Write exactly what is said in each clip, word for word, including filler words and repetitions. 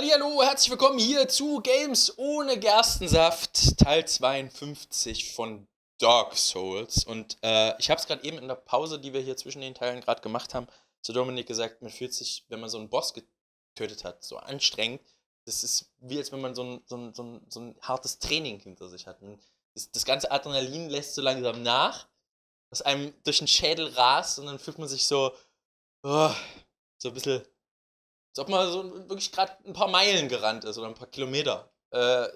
Hallihallo, herzlich willkommen hier zu Games ohne Gerstensaft, Teil zweiundfünfzig von Dark Souls. Und äh, ich habe es gerade eben in der Pause, die wir hier zwischen den Teilen gerade gemacht haben, zu Dominik gesagt, man fühlt sich, wenn man so einen Boss getötet hat, so anstrengend. Das ist wie, als wenn man so ein, so ein, so ein, so ein hartes Training hinter sich hat. Das, das ganze Adrenalin lässt so langsam nach, was einem durch den Schädel rast, und dann fühlt man sich so, oh, so ein bisschen... Als ob man so wirklich gerade ein paar Meilen gerannt ist oder ein paar Kilometer. Äh,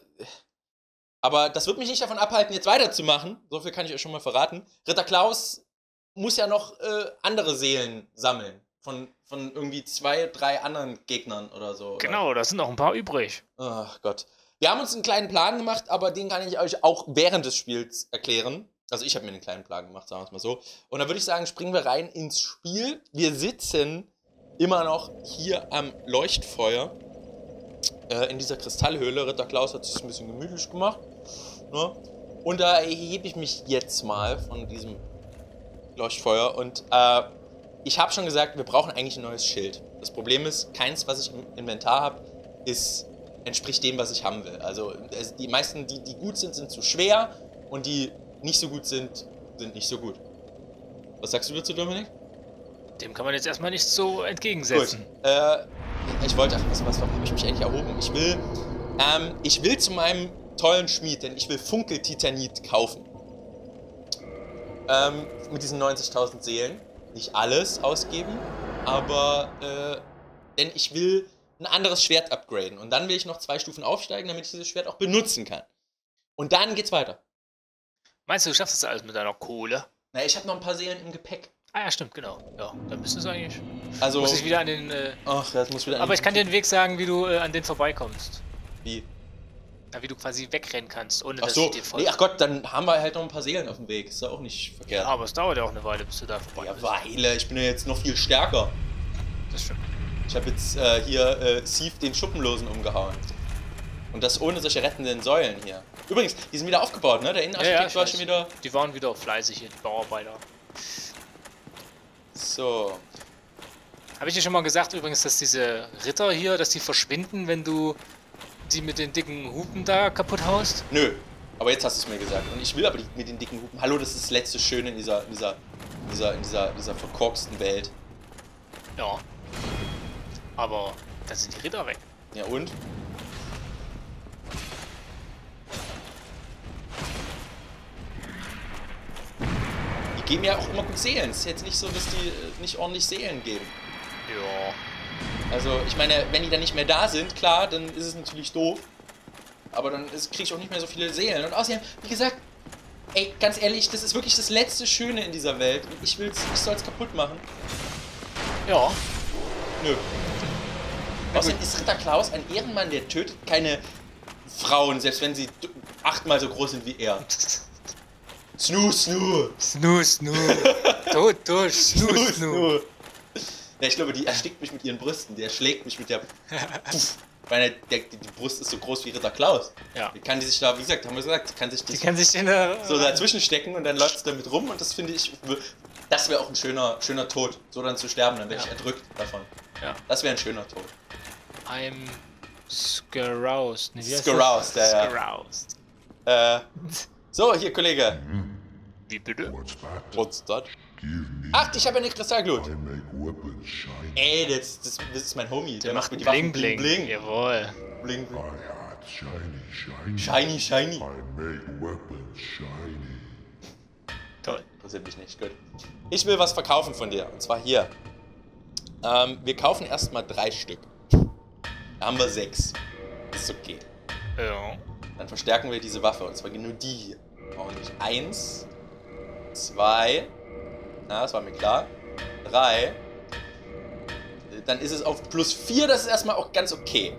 aber das wird mich nicht davon abhalten, jetzt weiterzumachen. So viel kann ich euch schon mal verraten. Ritter Klaus muss ja noch äh, andere Seelen sammeln. Von, von irgendwie zwei, drei anderen Gegnern oder so. Oder? Genau, da sind noch ein paar übrig. Ach Gott. Wir haben uns einen kleinen Plan gemacht, aber den kann ich euch auch während des Spiels erklären. Also ich habe mir einen kleinen Plan gemacht, sagen wir es mal so. Und da würde ich sagen, springen wir rein ins Spiel. Wir sitzen... immer noch hier am Leuchtfeuer, äh, in dieser Kristallhöhle. Ritter Klaus hat es ein bisschen gemütlich gemacht, ne? Und da erhebe ich mich jetzt mal von diesem Leuchtfeuer. Und äh, ich habe schon gesagt, wir brauchen eigentlich ein neues Schild. Das Problem ist, keins, was ich im Inventar habe, entspricht dem, was ich haben will. Also die meisten, die, die gut sind, sind zu schwer, und die nicht so gut sind, sind nicht so gut. Was sagst du dazu, Dominik? Dem kann man jetzt erstmal nicht so entgegensetzen. Gut. Äh, ich wollte, ach, was, was, warum habe ich mich eigentlich erhoben? Ich will, ähm, ich will zu meinem tollen Schmied, denn ich will Funkeltitanit kaufen. Ähm, mit diesen neunzigtausend Seelen. Nicht alles ausgeben, aber, äh, denn ich will ein anderes Schwert upgraden. Und dann will ich noch zwei Stufen aufsteigen, damit ich dieses Schwert auch benutzen kann. Und dann geht's weiter. Meinst du, du schaffst das alles mit deiner Kohle? Na, ich habe noch ein paar Seelen im Gepäck. Ah ja, stimmt, genau. Ja, dann müssen es eigentlich... Also... Muss ich wieder an den... Äh, Ach, das muss wieder an den... Aber ich kann dir den Weg sagen, wie du äh, an den vorbeikommst. Wie? Na, wie du quasi wegrennen kannst, ohne dass ich dir folge. Ach Gott, dann haben wir halt noch ein paar Seelen auf dem Weg. Ist ja auch nicht verkehrt. Ja, aber es dauert ja auch eine Weile, bis du da vorbei bist. Ja, Weile. Ich bin ja jetzt noch viel stärker. Das stimmt. Ich habe jetzt äh, hier äh, Sieg den Schuppenlosen umgehauen. Und das ohne solche rettenden Säulen hier. Übrigens, die sind wieder aufgebaut, ne? Der Innenarchitekt ja, ja, war schon wieder... Die waren wieder fleißig hier, die Bauarbeiter. So. Habe ich dir schon mal gesagt übrigens, dass diese Ritter hier, dass die verschwinden, wenn du die mit den dicken Hupen da kaputt haust? Nö, aber jetzt hast du es mir gesagt. Und ich will aber nicht mit den dicken Hupen. Hallo, das ist das letzte Schöne in dieser, in dieser, in dieser, in dieser, dieser verkorksten Welt. Ja. Aber dann sind die Ritter weg. Ja und? Geben ja auch immer gut Seelen. Es ist jetzt nicht so, dass die nicht ordentlich Seelen geben. Ja. Also, ich meine, wenn die dann nicht mehr da sind, klar, dann ist es natürlich doof. Aber dann kriege ich auch nicht mehr so viele Seelen. Und außerdem, wie gesagt, ey, ganz ehrlich, das ist wirklich das letzte Schöne in dieser Welt. Und ich will's, ich soll's kaputt machen. Ja. Nö. Außerdem ist Ritter Klaus ein Ehrenmann, der tötet keine Frauen, selbst wenn sie achtmal so groß sind wie er. Snoo, snoo! Snoo, snoo! Tot, tot, snoo, snoo! Snoo. Ja, ich glaube, die erstickt mich mit ihren Brüsten, die erschlägt mich mit der... Puff. Meine, der, die Brust ist so groß wie Ritter Klaus. Ja. Die kann die sich da, wie gesagt, haben wir gesagt, die kann sich, die kann sich so dazwischen stecken und dann läuft es damit rum, und das finde ich... Das wäre auch ein schöner, schöner Tod, so dann zu sterben, dann wäre ja. ich erdrückt davon. Ja. Das wäre ein schöner Tod. I'm... Scaroused. Nee, Scaroused, ja, ja. Scaroused. Äh... So, hier, Kollege. Wie bitte? What's that? Ach, ich habe eine Kristallglut. Ey, das, das, das ist mein Homie. Der, der macht mit die Waffen bling, bling, bling. Jawohl. Bling, bling. Shiny, shiny. Shiny, shiny. Toll. Interessiert mich nicht, gut. Ich will was verkaufen von dir. Und zwar hier. Ähm, wir kaufen erstmal drei Stück. Da haben wir sechs. Ist okay. Ja. Dann verstärken wir diese Waffe, und zwar genau die hier. Und eins, zwei, na, das war mir klar, drei, dann ist es auf plus vier, das ist erstmal auch ganz okay.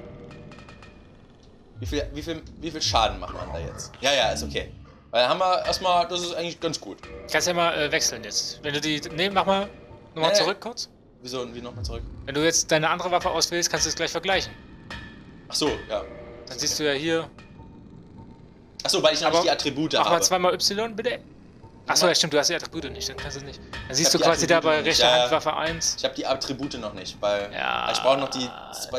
Wie viel, wie viel, wie viel Schaden macht man da jetzt? Ja, ja, ist okay. Weil dann haben wir erstmal, das ist eigentlich ganz gut. Kannst ja mal äh, wechseln jetzt. Wenn du die, ne, mach mal, nochmal nee, zurück kurz. Wieso und wie nochmal zurück? Wenn du jetzt deine andere Waffe auswählst, kannst du es gleich vergleichen. Ach so, ja. Dann siehst du ja hier... Achso, weil ich noch nicht die Attribute mach habe. Mach mal zweimal Y, bitte. Achso, ja, stimmt, du hast die Attribute nicht, dann kannst du es nicht. Dann siehst du quasi da bei rechter Handwaffe eins. Ich habe die Attribute noch nicht, weil ja, ich brauche noch die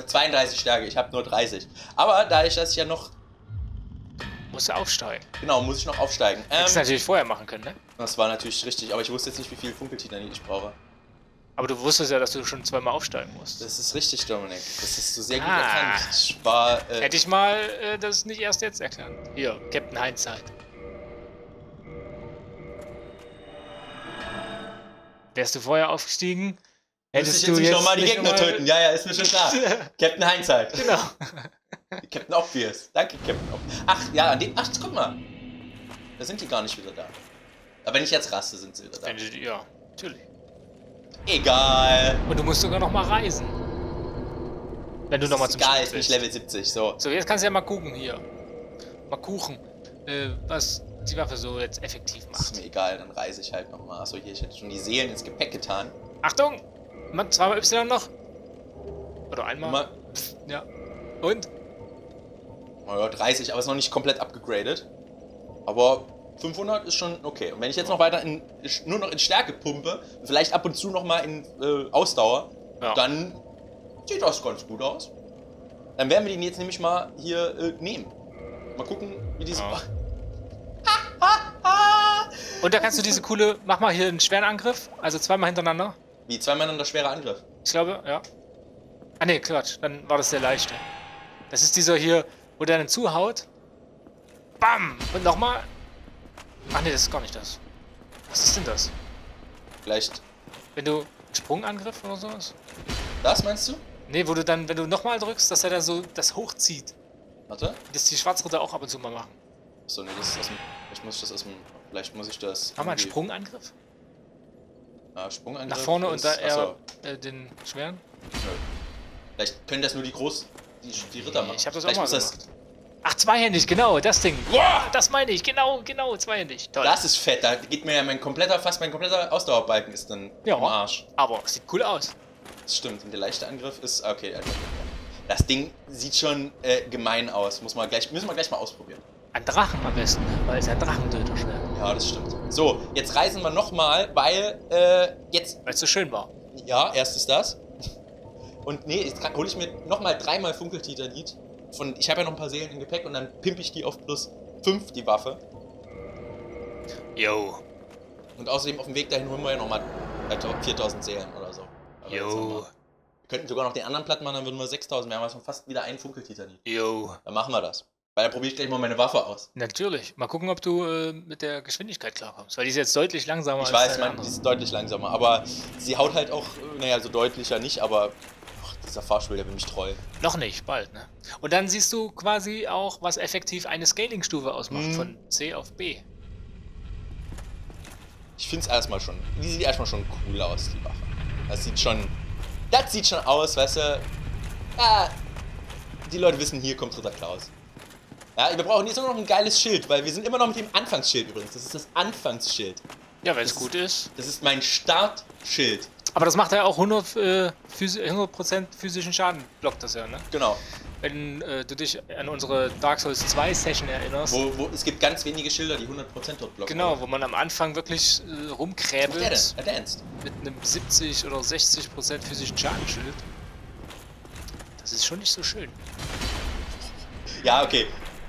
zweiunddreißig Stärke, ich habe nur dreißig. Aber da ich das ja noch... Musst du aufsteigen. Genau, muss ich noch aufsteigen. Ähm, Hättest du natürlich vorher machen können, ne? Das war natürlich richtig, aber ich wusste jetzt nicht, wie viel Funkeltitanit ich brauche. Aber du wusstest ja, dass du schon zweimal aufsteigen musst. Das ist richtig, Dominik. Das hast du sehr gut ah. erkannt. Ich war, äh, hätte ich mal äh, das nicht erst jetzt erkannt. Hier, Captain Hindsight. Wärst du vorher aufgestiegen, hättest ich jetzt du jetzt nochmal die Gegner töten. Ja, ja, ist mir schon klar. Captain Hindsight. Genau. Captain Obvious. Danke, Captain Obvious. Ach, ja, an den... Ach, guck mal. Da sind die gar nicht wieder da. Aber wenn ich jetzt raste, sind sie wieder da. Ja, natürlich. Egal. Und du musst sogar noch mal reisen. Wenn du nochmal zum Schluss bist. Egal, ich bin Level siebzig, so. So, jetzt kannst du ja mal gucken hier. Mal kuchen. Äh, was die Waffe so jetzt effektiv macht. Ist mir egal, dann reise ich halt nochmal. Achso, hier, ich hätte schon die Seelen ins Gepäck getan. Achtung! Man, zweimal Y noch. Oder einmal. Mal. Pff, ja. Und? Oh ja, dreißig, aber ist noch nicht komplett abgegradet. Aber... fünfhundert ist schon okay. Und wenn ich jetzt noch weiter in, nur noch in Stärke pumpe, vielleicht ab und zu noch mal in äh, Ausdauer, ja, dann sieht das ganz gut aus. Dann werden wir den jetzt nämlich mal hier äh, nehmen. Mal gucken, wie diese... Ja. Und da kannst du diese coole... Mach mal hier einen schweren Angriff, also zweimal hintereinander. Wie, zweimal hintereinander schwerer Angriff? Ich glaube, ja. Ah ne, Quatsch, dann war das der leichte. Das ist dieser hier, wo der dann zuhaut. Bam! Und nochmal... Ach ne, das ist gar nicht das. Was ist denn das? Vielleicht. Wenn du einen Sprungangriff oder sowas? Das meinst du? Ne, wo du dann, wenn du nochmal drückst, dass er dann so das hochzieht. Warte. Das die Schwarzritter auch ab und zu mal machen. Achso, ne, das ist aus dem. Vielleicht muss ich das aus dem. Vielleicht muss ich das. Haben wir einen Sprungangriff? Ah, Sprungangriff. Nach vorne und da eher äh, den schweren? Nö. Vielleicht können das nur die großen. Die, die Ritter nee, machen. Ich hab das vielleicht auch mal gemacht. Ach, zweihändig, genau, das Ding. Wow, das meine ich, genau, genau, zweihändig. Toll. Das ist fett, da geht mir ja mein kompletter, fast mein kompletter Ausdauerbalken ist dann ja, im Arsch. Aber sieht cool aus. Das stimmt, und der leichte Angriff ist, okay, okay. Das Ding sieht schon äh, gemein aus, muss man gleich, müssen wir gleich mal ausprobieren. Ein Drachen am besten, weil es ein Drachendöter-Schwert. Ja, das stimmt. So, jetzt reisen wir nochmal, weil äh, jetzt... Weil es so schön war. Ja, erst ist das. Und nee, jetzt hole ich mir nochmal dreimal Funkeltitanit. Und ich habe ja noch ein paar Seelen im Gepäck und dann pimpe ich die auf plus fünf, die Waffe. Yo. Und außerdem auf dem Weg dahin holen wir ja nochmal viertausend Seelen oder so. Aber yo. Wir könnten sogar noch den anderen platt machen, dann würden wir sechstausend mehr, haben wir schon fast wieder einen Funkeltitanit. Yo. Dann machen wir das. Weil dann probiere ich gleich mal meine Waffe aus. Natürlich. Mal gucken, ob du äh, mit der Geschwindigkeit klarkommst. Weil die ist jetzt deutlich langsamer. Ich als weiß, man, die ist deutlich langsamer. Aber sie haut halt auch, naja, so deutlicher nicht, aber... Dieser Fahrstuhl, der will mich trollen. Noch nicht, bald, ne? Und dann siehst du quasi auch, was effektiv eine Scaling-Stufe ausmacht, hm. von C auf B. Ich finde es erstmal schon, die sieht erstmal schon cool aus, die Waffe. Das sieht schon, das sieht schon aus, weißt du, ja, die Leute wissen, hier kommt Ritter Klaus. Ja, wir brauchen jetzt immer noch ein geiles Schild, weil wir sind immer noch mit dem Anfangsschild übrigens, das ist das Anfangsschild. Ja, wenn es gut ist. Das ist mein Startschild. Aber das macht ja auch hundert, äh, physi hundert Prozent physischen Schaden, blockt das ja, ne? Genau. Wenn äh, du dich an unsere Dark Souls zwei Session erinnerst. Wo, wo, es gibt ganz wenige Schilder, die hundert Prozent dort blocken. Genau, oder? Wo man am Anfang wirklich äh, rumkräbelt. Advanced. Mit einem siebzig oder sechzig Prozent physischen Schadenschild. Das ist schon nicht so schön. Ja, okay.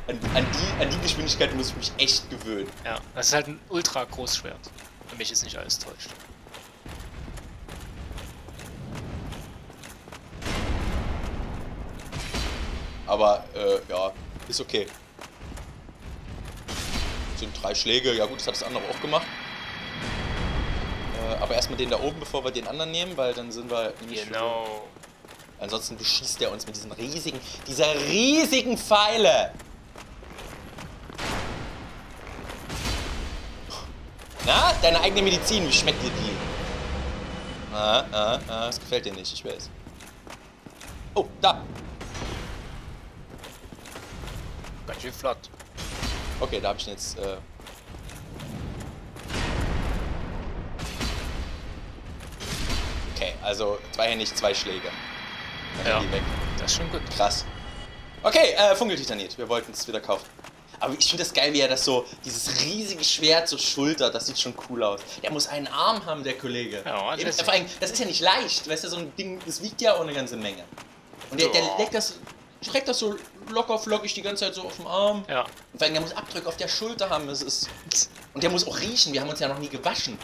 An, an, die, an die Geschwindigkeit muss ich mich echt gewöhnen. Ja, das ist halt ein ultra großes Schwert. Für mich ist nicht alles täuscht. Aber, äh, ja, ist okay. Das sind drei Schläge, ja gut, das hat das andere auch gemacht. Äh, aber erstmal den da oben, bevor wir den anderen nehmen, weil dann sind wir... Genau. Ansonsten beschießt der uns mit diesen riesigen, dieser riesigen Pfeile. Na, deine eigene Medizin, wie schmeckt dir die? Ah, ah, ah, das gefällt dir nicht, ich weiß. Oh, da! Ganz schön flott. Okay, da hab ich ihn jetzt. Äh okay, also zweihändig, zwei Schläge. Dann ja, die weg. Das ist schon gut. Krass. Okay, äh, Funkeltitanit. Wir wollten es wieder kaufen. Aber ich finde das geil, wie er das so, dieses riesige Schwert so schultert, das sieht schon cool aus. Der muss einen Arm haben, der Kollege. Ja, das, Vor allem, das ist ja nicht leicht, weißt du, so ein Ding, das wiegt ja auch eine ganze Menge. Und der, der legt das, streckt das so locker flockig die ganze Zeit so auf dem Arm. Ja. Weil der muss Abdrücke auf der Schulter haben, das ist... Und der muss auch riechen, wir haben uns ja noch nie gewaschen.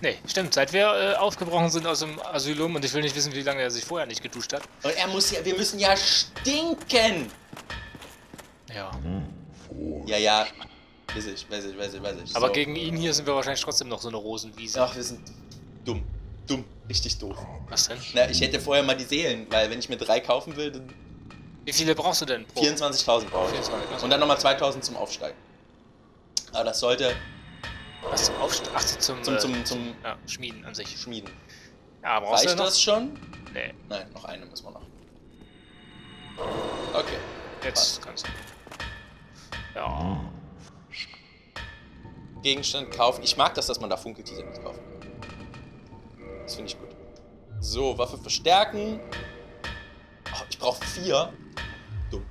Nee, stimmt, seit wir äh, aufgebrochen sind aus dem Asylum und ich will nicht wissen, wie lange er sich vorher nicht geduscht hat. Und er muss ja, wir müssen ja stinken! Ja. Ja, ja. Weiß ich, weiß ich, weiß ich, weiß ich. Aber so, gegen ihn hier sind wir wahrscheinlich trotzdem noch so eine Rosenwiese. Ach, wir sind dumm. Dumm. Richtig doof. Was denn? Na, ich hätte vorher mal die Seelen, weil wenn ich mir drei kaufen will, dann... Wie viele brauchst du denn? vierundzwanzigtausend brauche ich. Und dann nochmal zweitausend zum Aufsteigen. Aber das sollte... Was zum Aufsteigen? Ach, zum... Zum, zum, zum ja, Schmieden an sich. Schmieden. Ja, brauchst du das noch? Reicht das schon? Nee. Nein, noch eine müssen wir noch. Okay. Jetzt kannst du... Ja. Gegenstand kaufen. Ich mag das, dass man da Funkeltitanit kaufen kann. Das finde ich gut. So, Waffe verstärken. Oh, ich brauche vier. Dumm.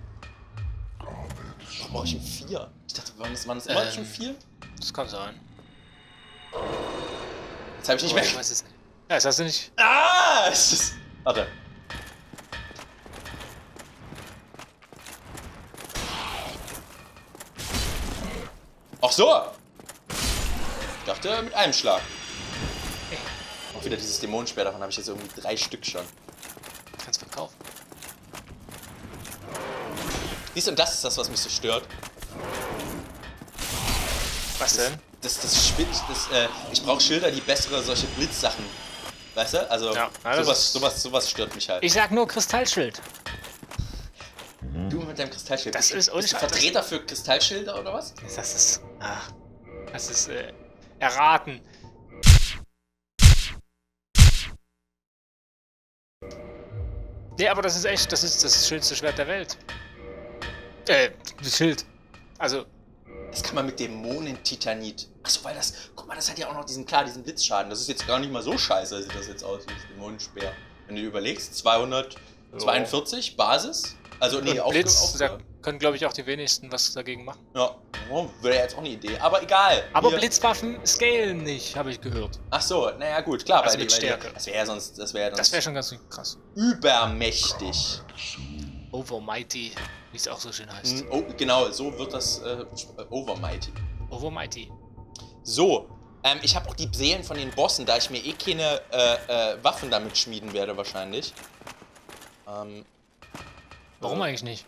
Warum brauche ich denn vier? Ich dachte, waren das, waren das immer ähm, schon vier? Das kann sein. Jetzt habe ich nicht oh, mehr. Ich weiß es nicht. Ja, das hast du nicht. Ah! Es ist... Warte. Ach so! Ich dachte, mit einem Schlag. Auch wieder dieses Dämonenspeer, davon habe ich jetzt irgendwie drei Stück schon. Kannst verkaufen. Dies und das ist das, was mich so stört. Was das, denn? Das, das spitzt, das, äh, ich brauche Schilder, die bessere solche Blitzsachen. Weißt du? Also, ja, sowas, sowas, sowas stört mich halt. Ich sag nur Kristallschild. Du mit deinem Kristallschild. Das ist bist du Vertreter für Kristallschilder oder was? Das ist. Ach, das ist äh, erraten. Nee, aber das ist echt, das ist das schönste Schwert der Welt. Äh, das Schild. Also. Das kann man mit Dämonentitanit. Achso, weil das. Guck mal, das hat ja auch noch diesen, klar, diesen Blitzschaden. Das ist jetzt gar nicht mal so scheiße, sieht das jetzt aus, dieses Dämonenspeer. Wenn du dir überlegst, zweihundertzweiundvierzig oh. Basis. Also, nee, auch da können, glaube ich, auch die wenigsten was dagegen machen. Ja, oh, wäre jetzt auch eine Idee, aber egal. Aber hier. Blitzwaffen scalen nicht, habe ich gehört. Ach so, naja, gut, klar. Also weil mit die, Stärke. Weil die, das wäre ja sonst. Das wäre ja wär schon ganz krass. Übermächtig. Overmighty, wie es auch so schön heißt. Hm, oh, genau, so wird das. Äh, Overmighty. Overmighty. So, ähm, ich habe auch die Seelen von den Bossen, da ich mir eh keine äh, äh, Waffen damit schmieden werde, wahrscheinlich. Ähm. Warum eigentlich nicht?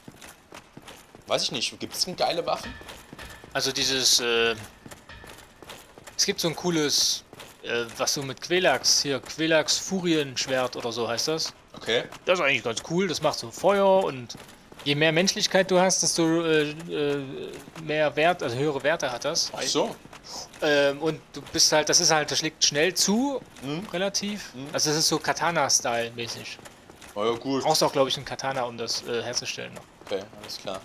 Weiß ich nicht. Gibt es denn geile Waffen? Also dieses, äh... Es gibt so ein cooles, äh, was so mit Quillax, hier, Quillax Furien Schwert oder so heißt das. Okay. Das ist eigentlich ganz cool, das macht so Feuer und je mehr Menschlichkeit du hast, desto äh, äh, mehr Wert, also höhere Werte hat das. Ach so. Ähm, und du bist halt, das ist halt, das schlägt schnell zu, mhm. relativ. Mhm. Also das ist so Katana-Style mäßig. Oh ja, gut. Brauchst auch, glaube ich, einen Katana, um das äh, herzustellen. Okay, alles klar.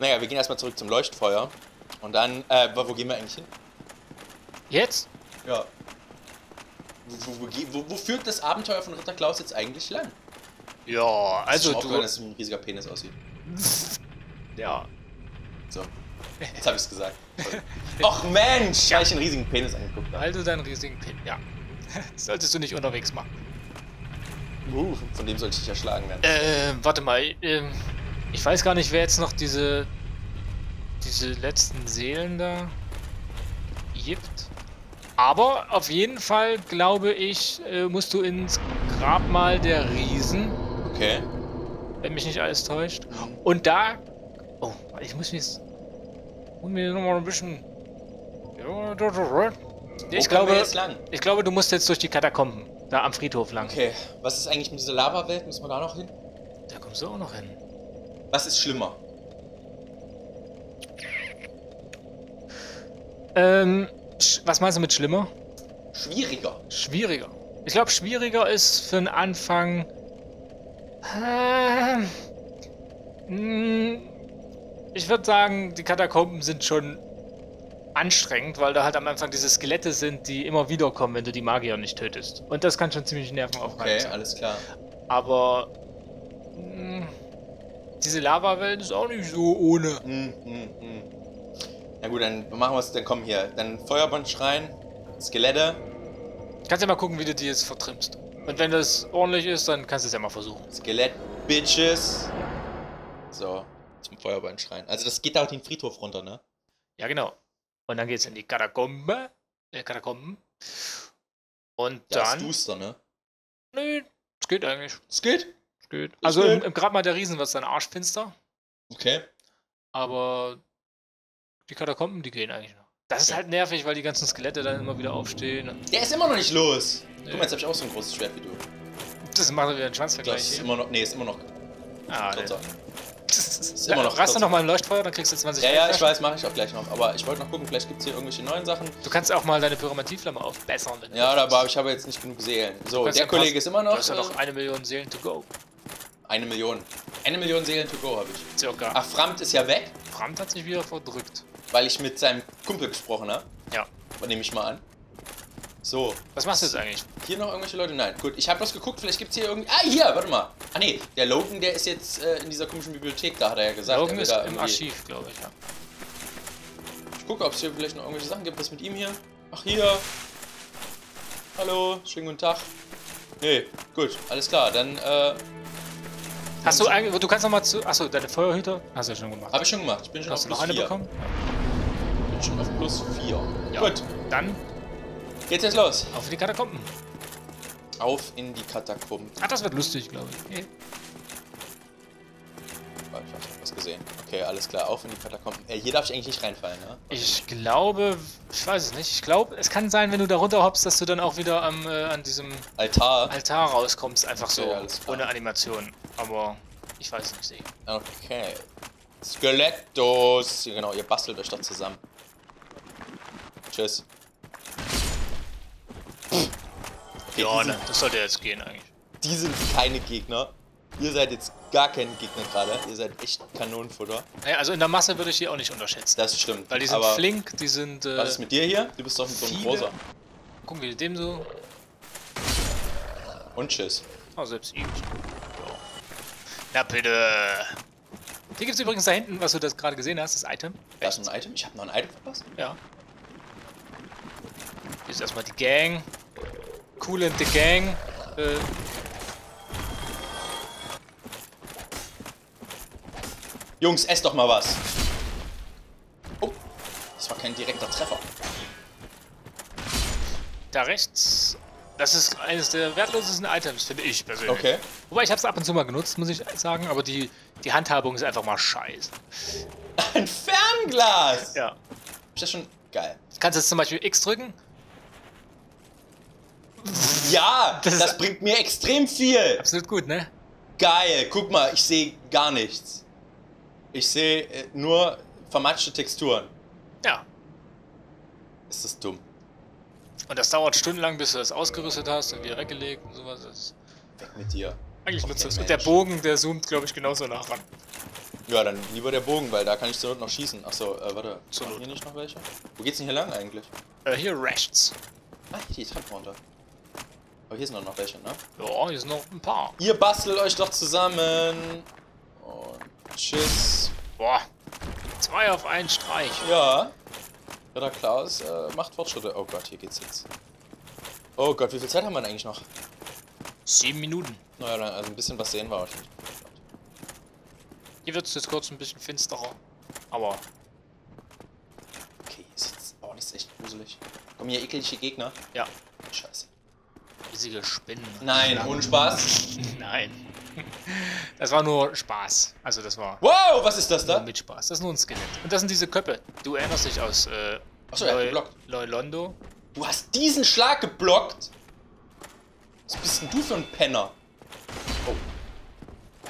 Naja, wir gehen erstmal zurück zum Leuchtfeuer. Und dann, äh, wo gehen wir eigentlich hin? Jetzt? Ja. Wo, wo, wo, wo führt das Abenteuer von Ritter Klaus jetzt eigentlich lang? Ja, also du... Wenn das ein riesiger Penis aussieht. Ja. So. Jetzt hab ich's gesagt. Och Mensch! Ja. Weil ich einen riesigen Penis angeguckt habe. Also deinen riesigen Penis, ja. Das solltest du nicht unterwegs machen. Uh, von dem sollte ich erschlagen werden. Äh, warte mal. Äh, ich weiß gar nicht, wer jetzt noch diese... diese letzten Seelen da... gibt. Aber auf jeden Fall, glaube ich, äh, musst du ins Grabmal der Riesen. Okay. Wenn mich nicht alles täuscht. Und da... Oh, ich muss mich jetzt... muss mir nochmal ein bisschen... Ich glaube, ich glaube, du musst jetzt durch die Katakomben, da am Friedhof lang. Okay, was ist eigentlich mit dieser Lava-Welt? Müssen wir da noch hin? Da kommst du auch noch hin. Was ist schlimmer? Ähm, was meinst du mit schlimmer? Schwieriger. Schwieriger. Ich glaube, schwieriger ist für den Anfang... Äh, ich würde sagen, die Katakomben sind schon... anstrengend, weil da halt am Anfang diese Skelette sind, die immer wieder kommen, wenn du die Magier nicht tötest. Und das kann schon ziemlich nervenaufreibend sein. Okay, alles klar. Aber mh, Diese Lava-Welt ist auch nicht so ohne. Mm, mm, mm. Na gut, dann machen wir es, dann komm hier. Dann Feuerbandschrein, Skelette. Kannst ja mal gucken, wie du die jetzt vertrimmst. Und wenn das ordentlich ist, dann kannst du es ja mal versuchen. Skelett, Bitches. So, zum Feuerbandschrein. Also das geht da auch den Friedhof runter, ne? Ja, genau. Und dann geht's in die Katakombe. Äh, Katakomben. Und ja, dann... ist duster, ne? Nö, es geht eigentlich. Es geht? Es geht. Also im, im Grab mal der Riesen wird's dann arschfinster. Okay. Aber... die Katakomben, die gehen eigentlich noch. Das ist halt nervig, weil die ganzen Skelette dann immer wieder aufstehen. Der ist immer noch nicht los! Nee. Guck mal, jetzt hab ich auch so ein großes Schwert wie du. Das macht wieder einen Schwanzvergleich. Das ist immer noch... Nee, ist immer noch... Ah, nee. Ist immer noch... Rast du nochmal im Leuchtfeuer, dann kriegst du zwanzig. Ja, ja, ich weiß, mache ich auch gleich noch. Aber ich wollte noch gucken, vielleicht gibt es hier irgendwelche neuen Sachen. Du kannst auch mal deine Pyromantieflamme aufbessern. Wenn ja, du aber ich habe jetzt nicht genug Seelen. So, der Kollege ist immer noch... Du hast ja noch eine Million Seelen to go. Eine Million. Eine Million Seelen to go habe ich. Circa. Ach, Frampt ist ja weg? Frampt hat sich wieder verdrückt. Weil ich mit seinem Kumpel gesprochen habe. Ja. Nehme ich mal an. So. Was machst du jetzt eigentlich? Hier noch irgendwelche Leute? Nein. Gut, ich habe bloß geguckt, vielleicht gibt es hier irgendwie... Ah, hier, warte mal. Ah, nee, der Logan, der ist jetzt äh, in dieser komischen Bibliothek, da hat er ja gesagt. Logan ist da im irgendwie... Archiv, glaube ich, ja. Ich gucke, ob es hier vielleicht noch irgendwelche Sachen gibt. Was mit ihm hier? Ach, hier. Hallo, schönen guten Tag. Nee, gut, alles klar, dann, äh... Hast du eigentlich... Du kannst nochmal zu... Achso, deine Feuerhüter? Hast du ja schon gemacht. Habe ich schon gemacht. Ich bin schon hast auf plus vier. Hast du noch eine bekommen? Ich bin schon auf plus vier. Ja. Gut. Dann... geht's jetzt los. Auf in die Katakomben. Auf in die Katakomben. Ach, das wird lustig, glaube ich. Okay. Oh, ich hab schon was gesehen. Okay, alles klar. Auf in die Katakomben. Äh, hier darf ich eigentlich nicht reinfallen, ne? Ich glaube... Ich weiß es nicht. Ich glaube, es kann sein, wenn du da runterhoppst, dass du dann auch wieder am, äh, an diesem... Altar. Altar rauskommst. Einfach okay, so. Alles klar. Ohne Animation. Aber ich weiß es nicht. Okay. Skelettos. Genau, ihr bastelt euch doch zusammen. Tschüss. Okay, ja, ne, das sollte jetzt gehen eigentlich. Die sind keine Gegner. Ihr seid jetzt gar kein Gegner gerade. Ihr seid echt Kanonenfutter. Naja, also in der Masse würde ich die auch nicht unterschätzen. Das stimmt. Weil die sind aber flink, die sind... Äh, was ist mit dir hier? Du bist doch so ein großer. Gucken wir dem so. Und tschüss. Oh, selbst ihm. Na bitte. Hier gibt es übrigens da hinten, was du das gerade gesehen hast, das Item. Das ist ein Item? Ich habe noch ein Item verpasst? Ja. Hier ist erstmal die Gang. Cool in the Gang. Äh. Jungs, esst doch mal was. Oh, das war kein direkter Treffer. Da rechts. Das ist eines der wertlosesten Items, finde ich persönlich. Okay. Wobei, ich habe es ab und zu mal genutzt, muss ich sagen, aber die, die Handhabung ist einfach mal scheiße. Ein Fernglas! Ja. Ist das schon geil? Kannst du jetzt zum Beispiel X drücken? Ja, das, das bringt mir extrem viel. Absolut gut, ne? Geil, guck mal, ich sehe gar nichts. Ich sehe äh, nur vermatschte Texturen. Ja. Ist das dumm. Und das dauert stundenlang, bis du das ausgerüstet hast und wieder weggelegt und sowas. Ist weg mit dir. Eigentlich nutzt das. Und der Bogen, der zoomt, glaube ich, genauso nach ran. Ja, dann lieber der Bogen, weil da kann ich zur Not noch schießen. Achso, äh, warte. Zur Not. Hier nicht noch welche? Wo geht's denn hier lang eigentlich? Äh, hier rechts. Ah, hier die Treppe runter. Aber hier sind doch noch welche, ne? Ja, hier sind noch ein paar. Ihr bastelt euch doch zusammen. Und tschüss. Boah. Zwei auf einen Streich. Ja. Ritter Klaus äh, macht Fortschritte. Oh Gott, hier geht's jetzt. Oh Gott, wie viel Zeit haben wir denn eigentlich noch? Sieben Minuten. Naja, also ein bisschen was sehen wir auch nicht. Hier wird's jetzt kurz ein bisschen finsterer. Aber. Okay, ist jetzt. Oh, das ist echt gruselig. Kommen hier eklige Gegner? Ja. Scheiße. Riesige Spinnen. Nein, ohne Spaß. Nein. Das war nur Spaß. Also das war... Wow, was ist das da? Mit Spaß. Das ist nur ein Skelett. Und das sind diese Köpfe. Du erinnerst dich aus... Äh, Achso, er hat geblockt. Anor Londo. Du hast diesen Schlag geblockt? Was bist denn du für ein Penner? Oh. Du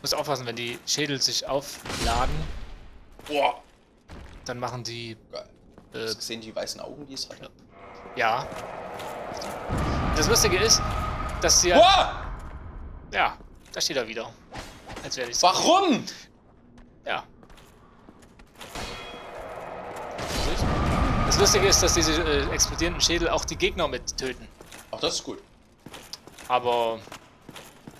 musst aufpassen, wenn die Schädel sich aufladen. Boah. Dann machen die... Geil. Äh, hast du gesehen, die weißen Augen, die es hat? Ja. Das Lustige ist, dass sie... Boah! Ja, da steht er wieder. Als wäre ich. Warum? Ja. Das Lustige ist, dass diese äh, explodierenden Schädel auch die Gegner mit töten. Auch das ist gut. Aber...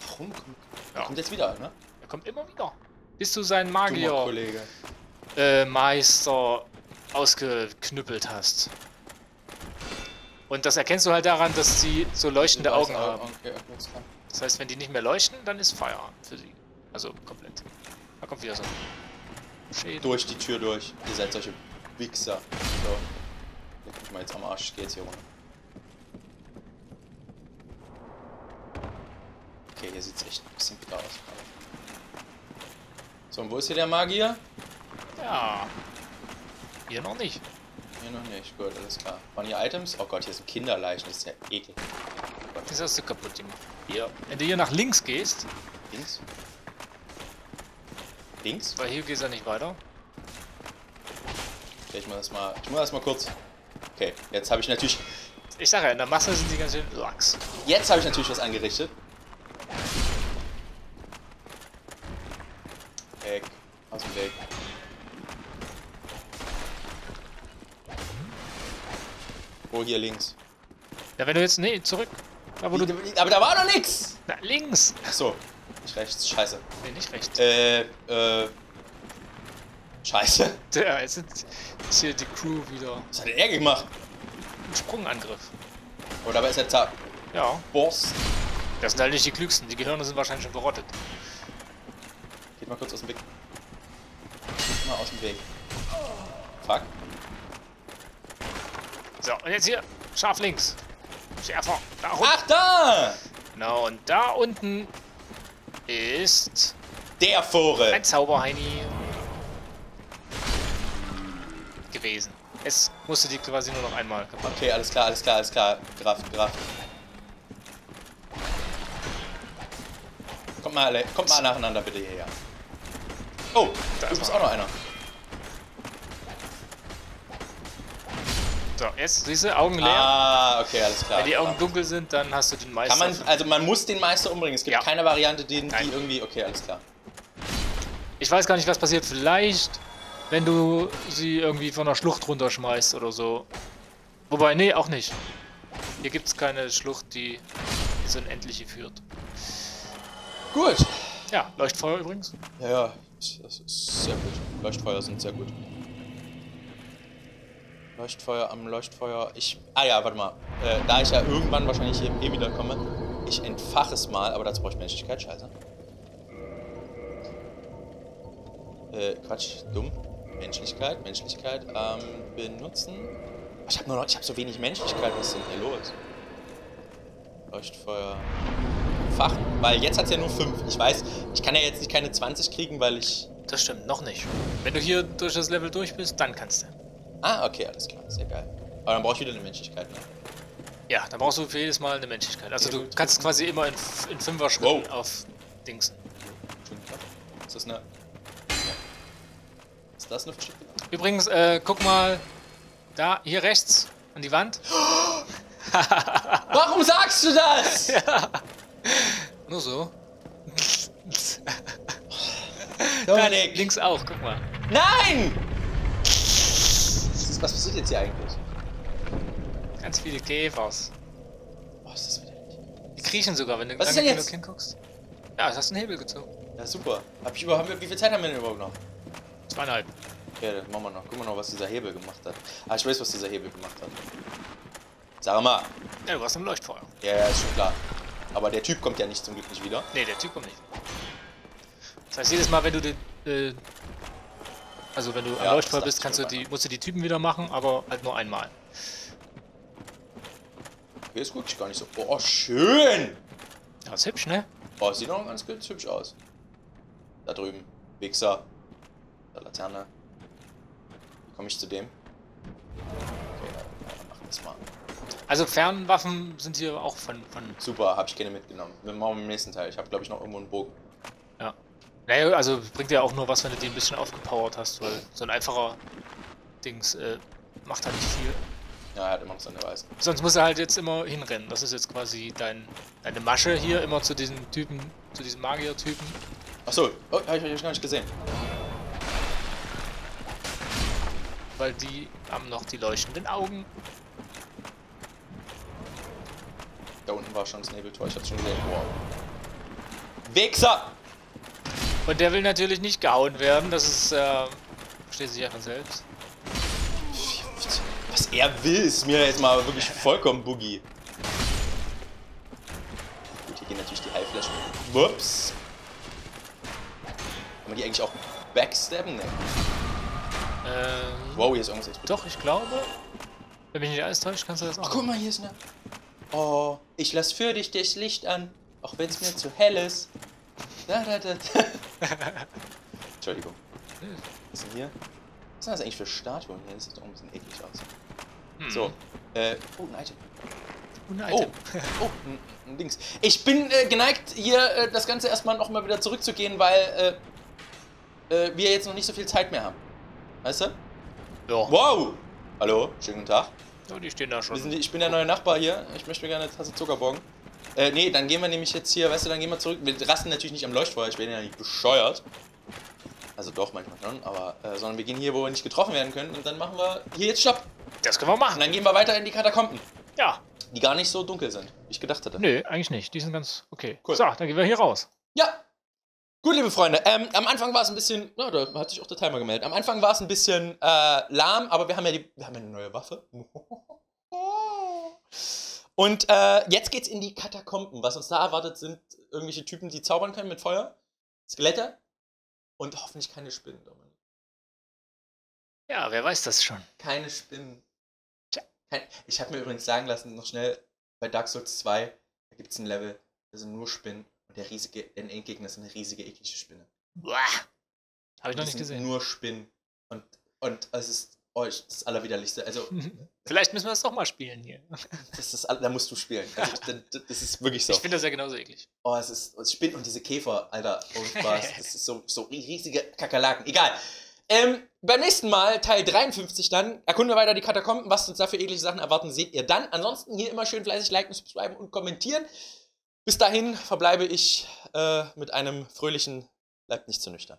Warum? Kommt, ja. Kommt jetzt wieder, ne? Er kommt immer wieder. bis du seinen Magier äh, Meister ausgeknüppelt hast. Und das erkennst du halt daran, dass sie so leuchtende Augen haben. Okay, okay, das heißt, wenn die nicht mehr leuchten, dann ist Feierabend für sie. Also komplett. Da kommt wieder so. Schäden. Durch die Tür durch. Ihr seid solche Wichser. So. Leg mich mal jetzt am Arsch. Geht's hier runter. Okay, hier sieht's echt ein bisschen klar aus. So, und wo ist hier der Magier? Ja. Hier noch nicht. Hier noch nicht. Gut, alles klar. Waren hier Items? Oh Gott, hier ist ein Kinderleichen. Das ist ja eklig. Oh, das hast du kaputt gemacht. Hier. Wenn du hier nach links gehst. Links? Links? Weil hier geht's ja nicht weiter. Okay, ich mach das mal. Ich mach das mal kurz. Okay, jetzt habe ich natürlich. Ich sag ja, in der Masse sind die ganz schön lax. Jetzt habe ich natürlich was angerichtet. Weg. Aus dem Weg. Wo, hier links? Ja, wenn du jetzt. Nee, zurück. Da, wo du... Aber da war doch nichts! Na, links! Achso. Nicht rechts, scheiße. Nee, nicht rechts. Äh, äh. Scheiße. Ja, jetzt ist hier die Crew wieder. Was hat er gemacht? Ein Sprungangriff. Oh, dabei ist der Tag. Ja. Boss. Das sind halt nicht die klügsten. Die Gehirne sind wahrscheinlich schon verrottet. Geht mal kurz aus dem Weg. Geht mal aus dem Weg. Fuck. So, und jetzt hier. Scharf links. Schärfer. Da runter. Ach, da! Genau, und da unten ist der Vogel. Ein Zauberheini gewesen. Es musste die quasi nur noch einmal kaputt. Okay, alles klar, alles klar, alles klar. Kraft, Kraft. Kommt mal alle, kommt mal nacheinander bitte hierher. Oh, da ist auch noch einer. So, jetzt diese Augen leer. Ah, okay, alles klar. Wenn die Augen dunkel sind, dann hast du den Meister. Kann man, also man muss den Meister umbringen. Es gibt ja keine Variante, die, die irgendwie... Okay, alles klar. Ich weiß gar nicht, was passiert. Vielleicht, wenn du sie irgendwie von der Schlucht runterschmeißt oder so. Wobei, nee, auch nicht. Hier gibt es keine Schlucht, die ins Unendliche führt. Gut. Ja, Leuchtfeuer übrigens. Ja, das ist sehr gut. Leuchtfeuer sind sehr gut. Leuchtfeuer am Leuchtfeuer. Ich. Ah ja, warte mal. Äh, da ich ja irgendwann wahrscheinlich hier eh wieder komme, ich entfache es mal, aber dazu brauche ich Menschlichkeit, scheiße. Äh, Quatsch, dumm. Menschlichkeit, Menschlichkeit, ähm, benutzen. Ich habe nur noch. Ich habe so wenig Menschlichkeit, was ist denn hier los? Leuchtfeuer. Fachen, weil jetzt hat es ja nur fünf. Ich weiß, ich kann ja jetzt nicht keine zwanzig kriegen, weil ich. Das stimmt, noch nicht. Wenn du hier durch das Level durch bist, dann kannst du. Ah, okay, alles klar, sehr geil. Aber dann brauche ich wieder eine Menschlichkeit, ne? Ja, dann brauchst du für jedes Mal eine Menschlichkeit. Also okay, du kannst quasi immer in, in Fünfer-Schritten wow. auf Dings. Ist das eine... Ja. Ist das eine Verschiebung? Übrigens, äh, guck mal... Da, hier rechts, an die Wand. Warum sagst du das? Ja. Nur so. Da links auch, guck mal. Nein! Was passiert jetzt hier eigentlich? Ganz viele Käfers. Oh, ist das wieder die kriechen sogar, wenn du was ist denn jetzt hinguckst. Ja, jetzt hast du einen Hebel gezogen. Ja, super. Hab ich über, haben wir, wie viel Zeit haben wir denn überhaupt noch? Zweieinhalb. Okay, das machen wir noch. Guck mal noch, was dieser Hebel gemacht hat. Ah, ich weiß, was dieser Hebel gemacht hat. Sag mal. Ja, du warst im Leuchtfeuer. Ja, ja, ist schon klar. Aber der Typ kommt ja nicht, zum Glück nicht wieder. Nee, der Typ kommt nicht. Das heißt, jedes Mal, wenn du den... Äh, Also wenn du ja, am Leuchtfeuer bist, kannst du die, musst du die Typen wieder machen, aber halt nur einmal. Okay, ist gut, ich gar nicht so... Oh, schön! Ja, ist hübsch, ne? Oh, sieht doch ganz hübsch aus. Da drüben. Wichser. Da Laterne. Wie komme ich zu dem? Okay, dann machen wir das mal. Also Fernwaffen sind hier auch von... von Super, habe ich keine mitgenommen. Wir machen im nächsten Teil. Ich habe, glaube ich, noch irgendwo einen Bogen. Ja. Naja, also bringt ja auch nur was, wenn du die ein bisschen aufgepowert hast, weil so ein einfacher Dings äh, macht halt nicht viel. Ja, er hat immer noch seine Weisen. Sonst muss er halt jetzt immer hinrennen. Das ist jetzt quasi dein, deine Masche hier, immer zu diesen Typen, zu diesen Magier-Typen. Achso, oh, hab ich euch gar nicht gesehen. Weil die haben noch die leuchtenden Augen. Da unten war schon das Nebeltor, ich hab's schon gesehen. Wow. Wichser! Und der will natürlich nicht gehauen werden, das ist, äh, versteht sich ja von selbst. Was er will, ist mir jetzt mal wirklich vollkommen boogie. Gut, hier gehen natürlich die Highflash. Whoops. Kann man die eigentlich auch backstabben? Ne? Ähm, wow, hier ist irgendwas explodiert. Doch, ich glaube, wenn mich nicht alles täuscht, kannst du das auch. Ach, guck mal, hier ist eine... Oh, ich lass für dich das Licht an, auch wenn es mir zu hell ist. Da, da, da, da. Entschuldigung. Was ist denn hier? Was sind das eigentlich für Statuen hier? Das sieht doch ein bisschen eklig aus. Hm. So, äh, oh, ein Item. Oh, ein Item. Oh, oh ein, ein Dings. Ich bin äh, geneigt, hier äh, das Ganze erstmal nochmal wieder zurückzugehen, weil äh, äh, wir jetzt noch nicht so viel Zeit mehr haben. Weißt du? Ja. Wow! Hallo, schönen guten Tag. Oh, die stehen da schon. Die, ich bin der neue Nachbar hier. Ich möchte mir gerne eine Tasse Zucker borgen. Äh, nee, dann gehen wir nämlich jetzt hier, weißt du, dann gehen wir zurück. Wir rasten natürlich nicht am Leuchtfeuer, ich werde ja nicht bescheuert. Also doch, manchmal schon, aber, äh, sondern wir gehen hier, wo wir nicht getroffen werden können und dann machen wir hier jetzt Stopp. Das können wir machen. Und dann gehen wir weiter in die Katakomben. Ja. Die gar nicht so dunkel sind, wie ich gedacht hatte. Nö, eigentlich nicht. Die sind ganz okay. Cool. So, dann gehen wir hier raus. Ja. Gut, liebe Freunde, ähm, am Anfang war es ein bisschen, ja, da hat sich auch der Timer gemeldet, am Anfang war es ein bisschen, äh, lahm, aber wir haben ja die, wir haben ja eine neue Waffe. Und äh, jetzt geht's in die Katakomben. Was uns da erwartet, sind irgendwelche Typen, die zaubern können mit Feuer, Skelette und hoffentlich keine Spinnen, Dominik. Ja, wer weiß das schon. Keine Spinnen. Kein, ich habe mir übrigens sagen lassen, noch schnell, bei Dark Souls zwei, da gibt's ein Level, da sind nur Spinnen und der riesige der Endgegner ist eine riesige, eklige Spinne. Boah. Habe ich noch nicht gesehen. Nur Spinnen. Und, und es ist... Oh, das ist das Allerwiderlichste. Also, vielleicht müssen wir das doch mal spielen hier. Das ist, da musst du spielen. Also, das, das ist wirklich so. Ich finde das ja genauso eklig. Oh, es ist es Spinnen und diese Käfer, Alter. Und was. Das ist so, so riesige Kakerlaken. Egal. Ähm, beim nächsten Mal, Teil dreiundfünfzig dann, erkunden wir weiter die Katakomben. Was uns da für eklige Sachen erwarten, seht ihr dann. Ansonsten hier immer schön fleißig liken, subscriben und kommentieren. Bis dahin verbleibe ich äh, mit einem fröhlichen, bleibt nicht zu nüchtern.